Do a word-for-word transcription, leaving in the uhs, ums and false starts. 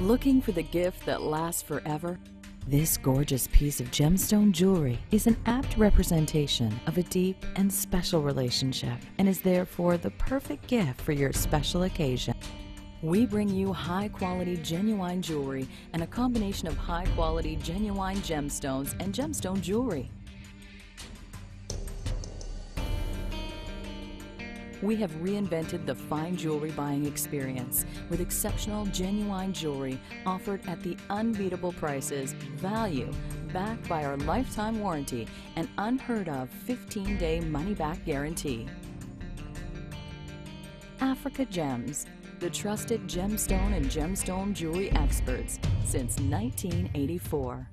Looking for the gift that lasts forever? This gorgeous piece of gemstone jewelry is an apt representation of a deep and special relationship and is therefore the perfect gift for your special occasion. We bring you high-quality, genuine jewelry and a combination of high-quality, genuine gemstones and gemstone jewelry. We have reinvented the fine jewelry buying experience with exceptional, genuine jewelry offered at the unbeatable prices, value, backed by our lifetime warranty and unheard of fifteen day money-back guarantee. AfricaGems, the trusted gemstone and gemstone jewelry experts since nineteen eighty-four.